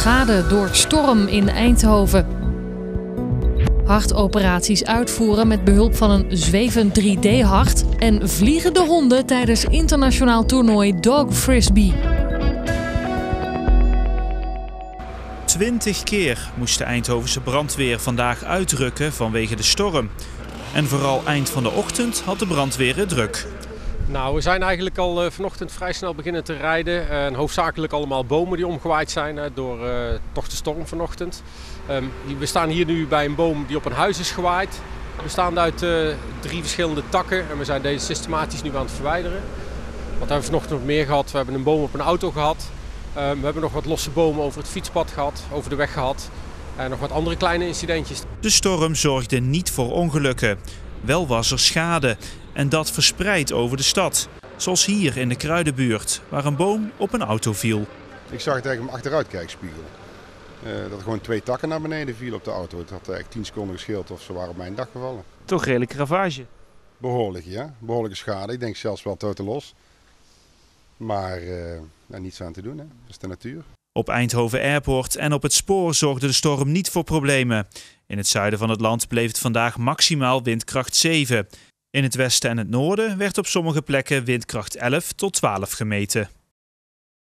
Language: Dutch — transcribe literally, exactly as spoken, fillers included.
schade door storm in Eindhoven. Hartoperaties uitvoeren met behulp van een zwevend drie D-hart. En vliegende honden tijdens internationaal toernooi Dog Frisbee. twintig keer moest de Eindhovense brandweer vandaag uitrukken vanwege de storm. En vooral eind van de ochtend had de brandweer het druk. Nou, we zijn eigenlijk al uh, vanochtend vrij snel beginnen te rijden. En hoofdzakelijk allemaal bomen die omgewaaid zijn hè, door uh, toch de storm vanochtend. Um, we staan hier nu bij een boom die op een huis is gewaaid. Bestaande uit uh, drie verschillende takken en we zijn deze systematisch nu aan het verwijderen. Wat hebben we vanochtend nog meer gehad? We hebben een boom op een auto gehad. Um, we hebben nog wat losse bomen over het fietspad gehad, over de weg gehad. En nog wat andere kleine incidentjes. De storm zorgde niet voor ongelukken. Wel was er schade. En dat verspreid over de stad. Zoals hier in de Kruidenbuurt, waar een boom op een auto viel. Ik zag het eigenlijk mijn achteruitkijkspiegel. Uh, dat gewoon twee takken naar beneden viel op de auto. Het had eigenlijk tien seconden gescheeld of ze waren op mijn dak gevallen. Toch redelijk ravage? Behoorlijk, ja. Behoorlijke schade. Ik denk zelfs wel tot los. Maar uh, nou, niets aan te doen, hè. Dat is de natuur. Op Eindhoven Airport en op het spoor zorgde de storm niet voor problemen. In het zuiden van het land bleef het vandaag maximaal windkracht zeven. In het westen en het noorden werd op sommige plekken windkracht elf tot twaalf gemeten.